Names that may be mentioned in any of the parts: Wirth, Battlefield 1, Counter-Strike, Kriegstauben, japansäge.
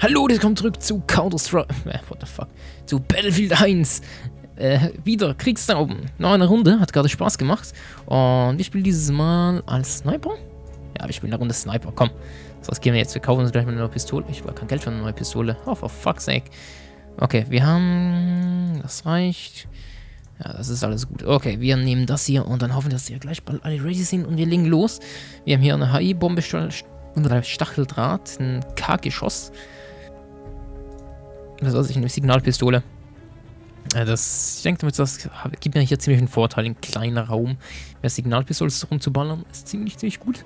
Hallo, das kommt zurück zu Counter-Strike. What the fuck? Zu Battlefield 1. Wieder Kriegstauben. Noch eine Runde, hat gerade Spaß gemacht. Und wir spielen dieses Mal als Sniper. Ja, wir spielen eine Runde Sniper, komm. Das gehen wir jetzt. Wir kaufen uns gleich mal eine neue Pistole. Ich habe kein Geld für eine neue Pistole. Oh, for fuck's sake. Okay, wir haben... Das reicht. Ja, das ist alles gut. Okay, wir nehmen das hier und dann hoffen wir, dass wir gleich bald alle ready sind und wir legen los. Wir haben hier eine HI-Bombe, Stacheldraht, ein K-Geschoss. Das ist eine Signalpistole. Ich denke, das gibt mir hier ziemlich einen Vorteil, im kleinen Raum mehr Signalpistolen rumzuballern. Ist ziemlich gut.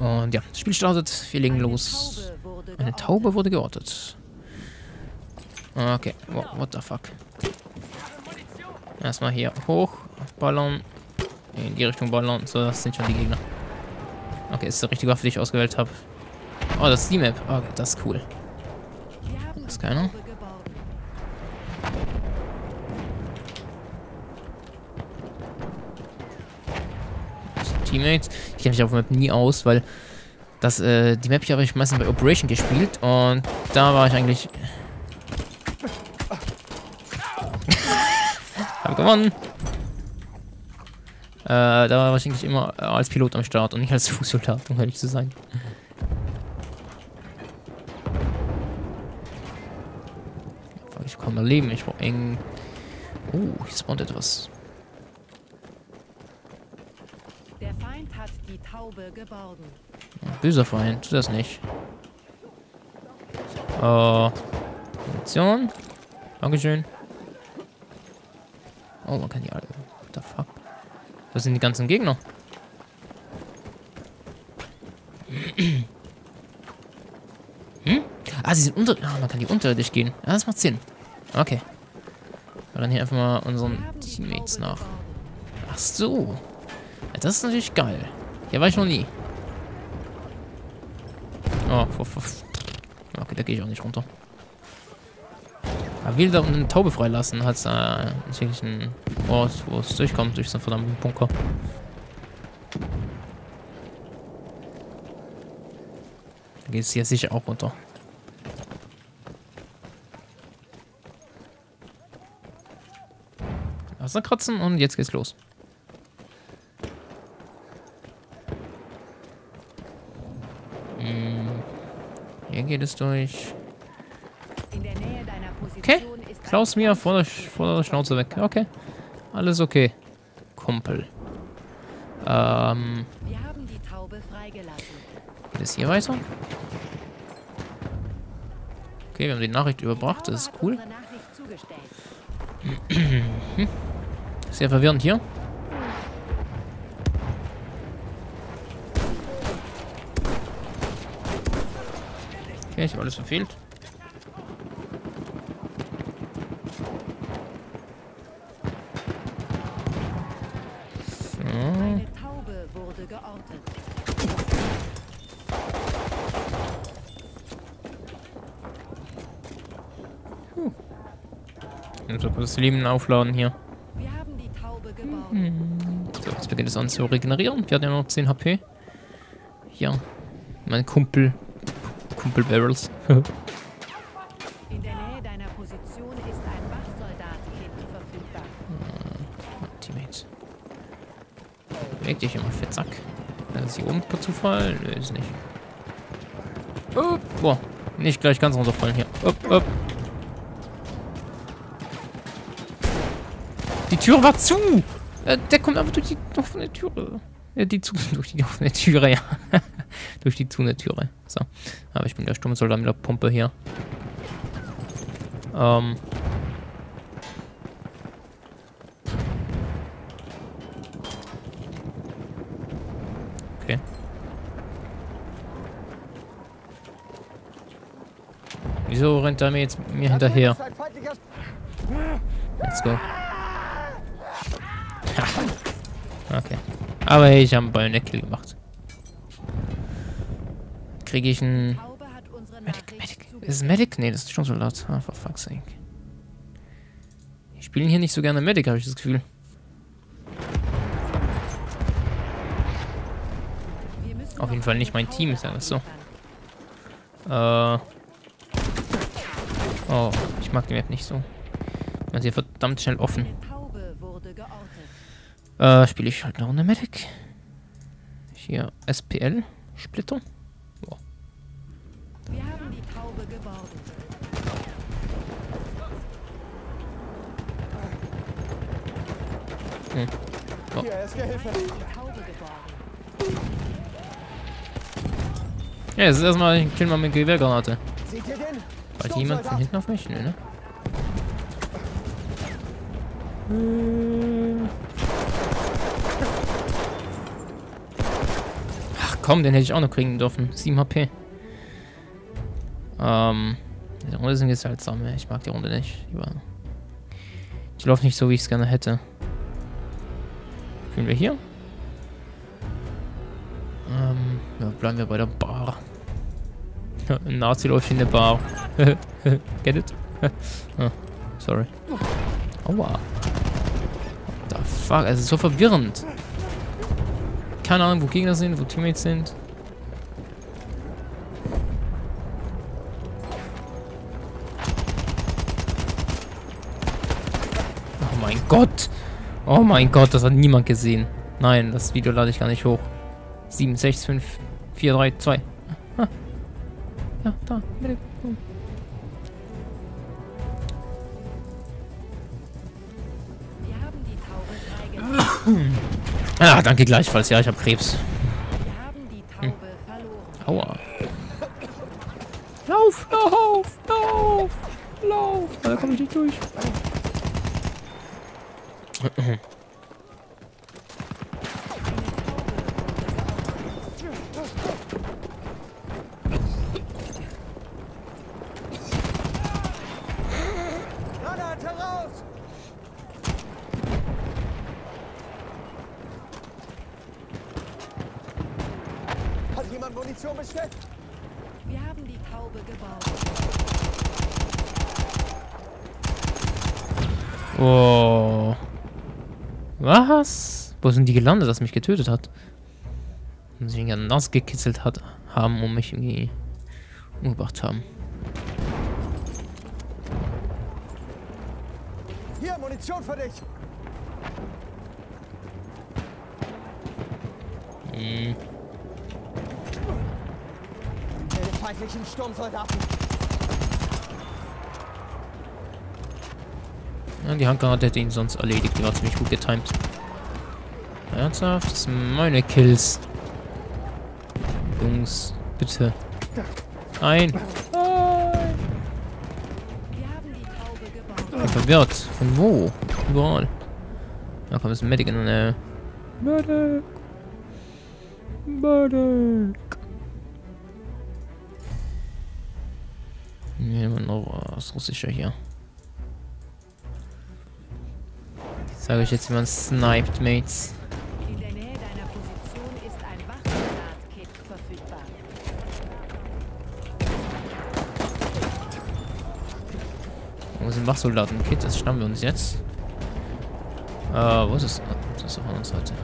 Und ja, das Spiel startet. Wir legen los. Eine Taube wurde geortet. Okay, wow, what the fuck. Erstmal hier hoch, ballern, in die Richtung ballern. So, das sind schon die Gegner. Okay, ist die richtige Waffe, die ich ausgewählt habe. Oh, das ist die Map. Okay, das ist cool. Das ist keiner. Teammates. Ich kenne mich auf der Map nie aus, weil das, die Map hier habe ich meistens bei Operation gespielt und da war ich eigentlich... Hab gewonnen! Da war ich eigentlich immer als Pilot am Start und nicht als Fußsoldat, um ehrlich zu sein. Ich kann mal leben, ich brauche eng... Oh, hier spawnt etwas. Der Feind hat die Taube geborgen. Böser Feind, tu das nicht. Munition. Dankeschön. Oh, man kann die alle... What the fuck? Das sind die ganzen Gegner. Hm? Ah, sie sind unter... Ah, man kann die unterirdisch gehen. Ja, das macht Sinn. Okay. Aber dann hier einfach mal unseren Teammates nach. Ach so. Ja, das ist natürlich geil. Hier war ich noch nie. Oh, okay, da gehe ich auch nicht runter. Aber will da eine Taube freilassen, hat es natürlich einen Ort, wo es durchkommt, durch so einen verdammten Bunker. Da geht es hier sicher auch runter. Wasser kratzen und jetzt geht's los. Hier geht es durch. Okay, klaus mir vor der Schnauze weg. Okay, alles okay, Kumpel. Geht es hier weiter? Okay, wir haben die Nachricht überbracht, das ist cool. Sehr verwirrend hier. Okay, ich habe alles verfehlt. So kurz das Leben aufladen hier. Wir haben die Taube gebaut. So, jetzt beginnt es an zu regenerieren. Wir hatten ja noch 10 HP. Ja, mein Kumpel Barrels. In der Nähe deiner Position ist ein Wachsoldat-Kind verfügbar. Teammates. Weg dich immer, Fettsack. Das ist hier oben per Zufall. Nö, ist nicht. Oh, boah. Nicht gleich ganz runterfallen hier. Upp, upp. Die Tür war zu! Der kommt einfach durch die offene Türe. Durch die offene Türe. So. Aber ich bin der Sturmsoldat mit der Pumpe hier. Okay. Wieso rennt er mir jetzt hinterher? Let's go. Okay. Aber hey, ich habe einen Bayonettkill gemacht. Kriege ich einen... Medic, Medic. Ist es Medic? Ne, das ist schon so laut. Ah, for fuck's sake. Die spielen hier nicht so gerne Medic, habe ich das Gefühl. Auf jeden Fall nicht mein Team, ist ja das so. Oh, ich mag die Map nicht so. Man ist hier verdammt schnell offen. Spiele ich halt eine Runde Medic. Hier SPL Splitter. Boah. Wir haben die Taube gebaut. Hm. Oh. Ja, jetzt ist erstmal, ich kill mal mit Gewehrgranate. War jemand von hinten auf mich? Nö, ne? Ach komm, den hätte ich auch noch kriegen dürfen. 7 HP. Die Runde sind jetzt halt seltsam. Ich mag die Runde nicht. Die läuft nicht so, wie ich es gerne hätte. Spielen wir hier? Ja, bleiben wir bei der Bar. Ein Nazi läuft in der Bar. Get it? Oh, sorry. Aua. What the fuck? Es ist so verwirrend. Keine Ahnung, wo Gegner sind, wo Teammates sind. Oh mein Gott! Oh mein Gott, das hat niemand gesehen. Nein, das Video lade ich gar nicht hoch. 7, 6, 5, 4, 3, 2. Ah. Ja, da. Ah, danke gleichfalls. Ja, ich habe Krebs. Hm. Aua. Lauf, lauf, lauf, lauf. Da komme ich nicht durch. Hat jemand Munition bestellt? Wir haben die Taube gebaut. Oh. Was? Wo sind die gelandet, dass mich getötet hat? Und sie ihn ganz nass gekitzelt hat, haben und mich irgendwie umgebracht haben. Hier, Munition für dich! Hm. Meine feindlichen Sturmsoldaten! Ja, die Handgranate hätte ihn sonst erledigt, die war ziemlich gut getimt. Ernsthaft? Das sind meine Kills. Jungs, bitte. Nein! Ich bin verwirrt. Von wo? Überall. Da kommt das Medic in der Nähe. Medic! Medic! Jemand noch aus Russischer hier. Sage ich jetzt, wie man sniped, Mates. In der Nähe deiner Position ist ein Wachgranatkit verfügbar. Wo sind Wachsoldaten-Kit? Das schnappen wir uns jetzt. Wo ist es? Das ist auf der anderen Seite.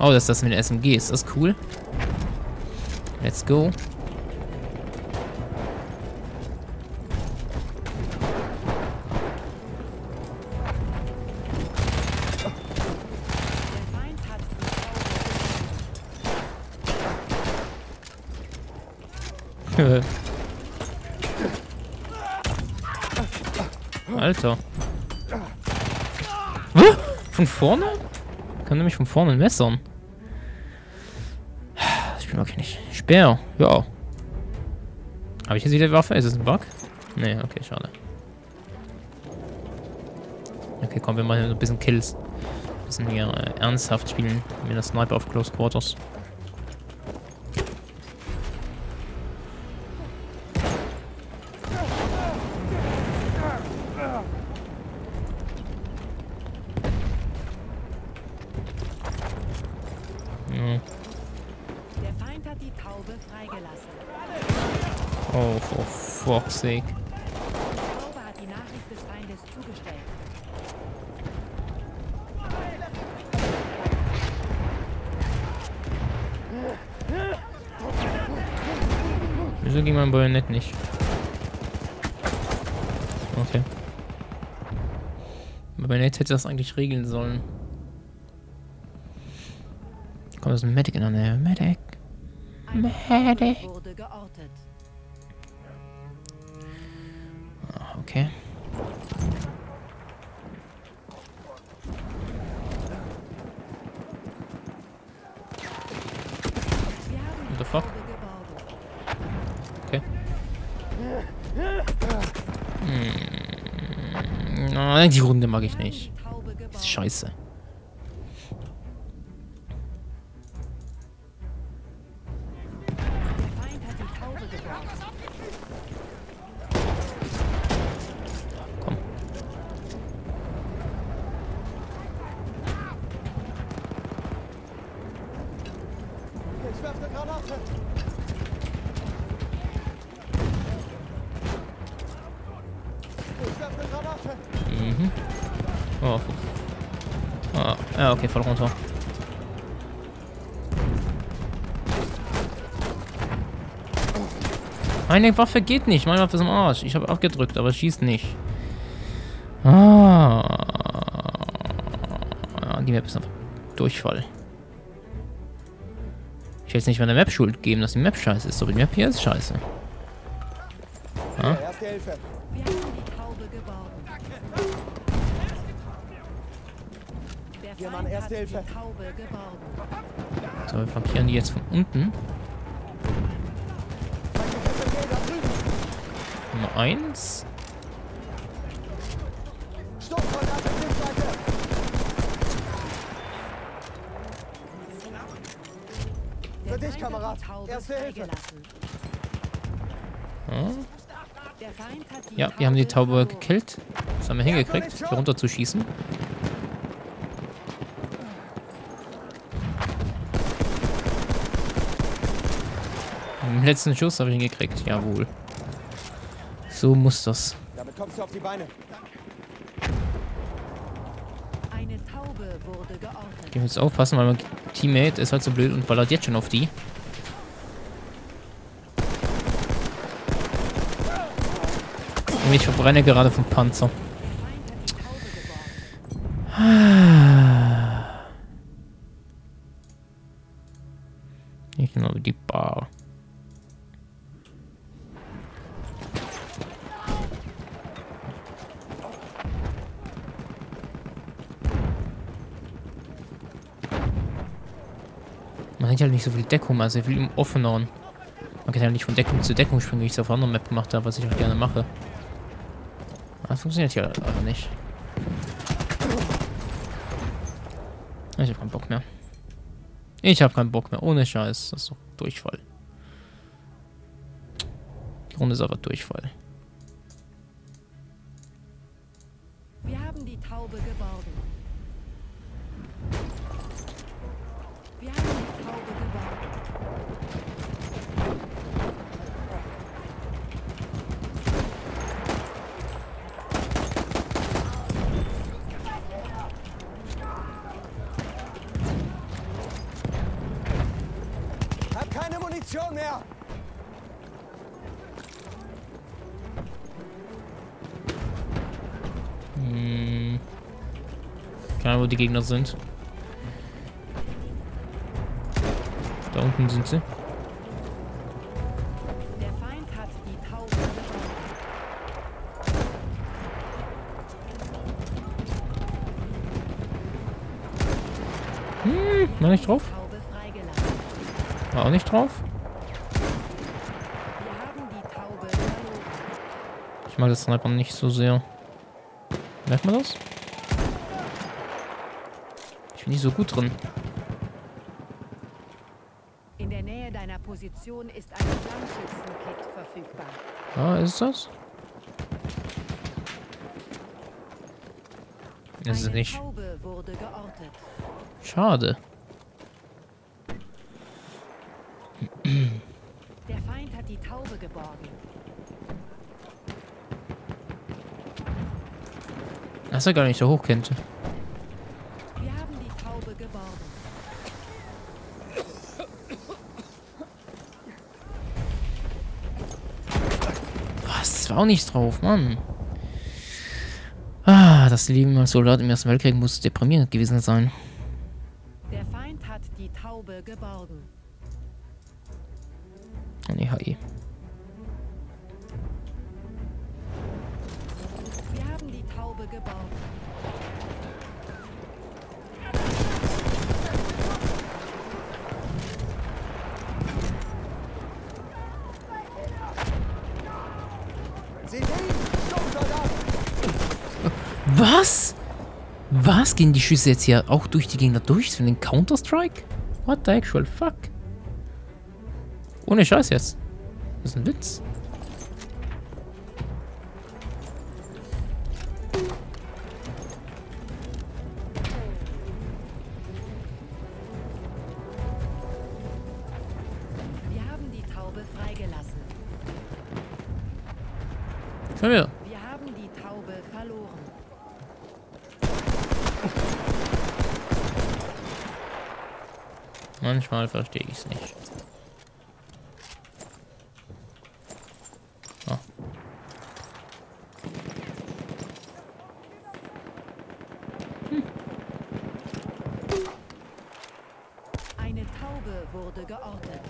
Oh, das ist das mit der SMG. Ist das cool? Let's go. Alter. Huh? Von vorne? Kann nämlich von vorne messern. Das Spiel mag ich nicht. Speer, ja. Habe ich jetzt wieder Waffe? Ist es ein Bug? Nee, okay, schade. Okay, komm, wir machen so ein bisschen Kills. Ein bisschen hier ernsthaft spielen mit der Sniper auf Close Quarters. Oh, for fuck's sake. Wieso ging mein Bajonett nicht? Okay. Bajonett hätte das eigentlich regeln sollen. Komm, das ist ein Medic in der Nähe. Medic. Medic. Ah, okay. What the fuck? Okay. Nein, die Runde mag ich nicht. Das ist scheiße. Oh, ah, ja, okay, voll runter. Meine Waffe geht nicht. Meine Waffe ist im Arsch. Ich habe abgedrückt, aber schießt nicht. Die Map ist einfach Durchfall. Ich will jetzt nicht mal der Map Schuld geben, dass die Map scheiße ist. Aber die Map hier ist scheiße. Ah. So, wir flankieren die jetzt von unten. Nummer 1. Für dich, Kamerad. Erste Hilfe. Ja, wir haben die Taube gekillt. Das haben wir hingekriegt, hier runter zu schießen. Im letzten Schuss habe ich ihn gekriegt, jawohl. So muss das. Damit kommst du auf die Beine. Eine Taube wurde geortet. Ich muss aufpassen, weil mein Teammate ist halt so blöd und ballert jetzt schon auf die. Und ich verbrenne gerade vom Panzer. Ich glaube, die Bar. Man hat halt nicht so viel Deckung, also viel im Offeneren. Man kann halt nicht von Deckung zu Deckung springen, wie ich es auf anderen Map gemacht habe, was ich auch gerne mache. Das funktioniert hier aber nicht. Ich hab keinen Bock mehr. Ich hab keinen Bock mehr, ohne Scheiß. Das ist doch Durchfall. Die Runde ist aber Durchfall. Wir haben die Taube geborgen. Wir haben die Taube gebaut. Hat keine Munition mehr. Keine Ahnung, wo die Gegner sind. Da unten sind sie. Der Feind hat die Taube gebaut. War nicht drauf? War auch nicht drauf? Ich mag das Sniper nicht so sehr. Merkt man das? Ich bin nicht so gut drin. In der Nähe deiner Position ist ein Flammschützenkit verfügbar. Ah, ist das? Ist es nicht. Schade. Der Feind hat die Taube geborgen. Das ist ja gar nicht so hoch, Kind. Wir haben die Taube geborgen. das war auch nichts drauf, Mann. Ah, das Leben als Soldat im Ersten Weltkrieg muss deprimierend gewesen sein. Der Feind hat die Taube geborgen. Nee, HE. Wir haben die Taube geborgen. Was? Was gehen die Schüsse jetzt hier auch durch die Gegner durch? Für den Counter-Strike? What the actual fuck? Ohne Scheiß jetzt. Das ist ein Witz. Wir haben die Taube freigelassen. Schon wieder. Manchmal verstehe ich es nicht. Oh. Eine Taube wurde geortet.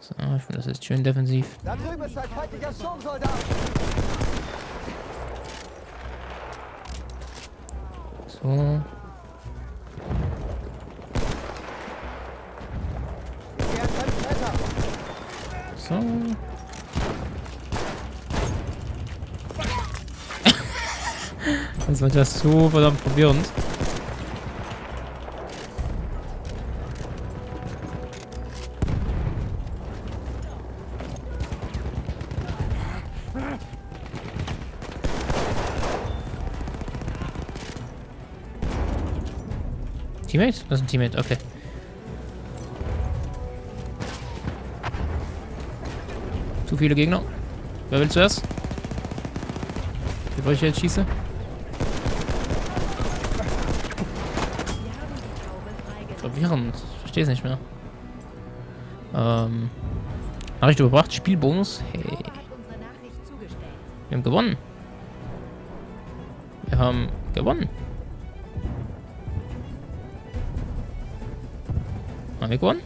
So, ich finde das jetzt schön defensiv. Da drüben ist ein feindlicher Sturmsoldat. So. So. Das war ja so verdammt verwirrend. Teammate? Das ist ein Teammate, okay. Zu viele Gegner. Wer will zuerst? Bevor ich jetzt schieße. Verwirrend. Ich verstehe es nicht mehr. Nachricht überbracht. Spielbonus. Hey. Wir haben gewonnen. Wir haben gewonnen. Haben wir gewonnen?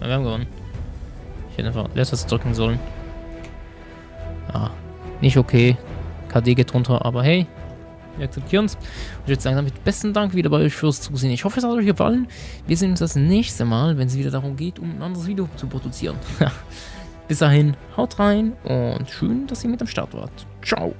Ja, wir haben gewonnen. Ich hätte einfach letztes drücken sollen. Ah, nicht okay. KD geht runter, aber hey, wir akzeptieren es. Und jetzt sagen damit besten Dank wieder bei euch fürs Zusehen. Ich hoffe, es hat euch gefallen. Wir sehen uns das nächste Mal, wenn es wieder darum geht, um ein anderes Video zu produzieren. Bis dahin, haut rein und schön, dass ihr mit am Start wart. Ciao.